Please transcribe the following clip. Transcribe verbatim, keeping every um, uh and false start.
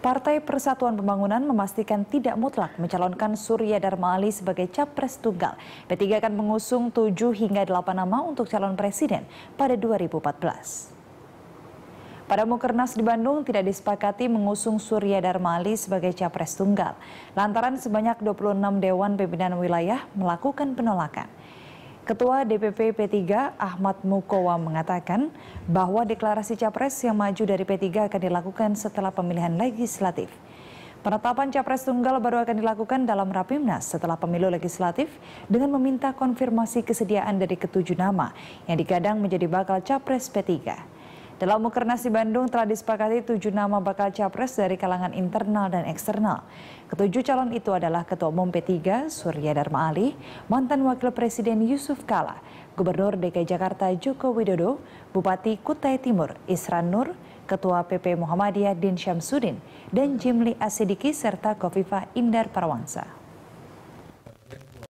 Partai Persatuan Pembangunan memastikan tidak mutlak mencalonkan Suryadharma Ali sebagai capres tunggal. P tiga akan mengusung tujuh hingga delapan nama untuk calon presiden pada dua ribu empat belas. Pada Mukernas di Bandung tidak disepakati mengusung Suryadharma Ali sebagai capres tunggal, lantaran sebanyak dua puluh enam Dewan Pimpinan Wilayah melakukan penolakan. Ketua D P P P tiga Ahmad Mukowa mengatakan bahwa deklarasi capres yang maju dari P tiga akan dilakukan setelah pemilihan legislatif. Penetapan capres tunggal baru akan dilakukan dalam Rapimnas setelah pemilu legislatif dengan meminta konfirmasi kesediaan dari ketujuh nama yang digadang menjadi bakal capres P tiga. Dalam Mukernas di Bandung telah disepakati tujuh nama bakal capres dari kalangan internal dan eksternal. Ketujuh calon itu adalah Ketua Umum P tiga Suryadharma Ali, mantan Wakil Presiden Yusuf Kala, Gubernur D K I Jakarta Joko Widodo, Bupati Kutai Timur Isran Nur, Ketua P P Muhammadiyah Din Syamsuddin, dan Jimli Asidiki serta Kofifa Indar Parwansa.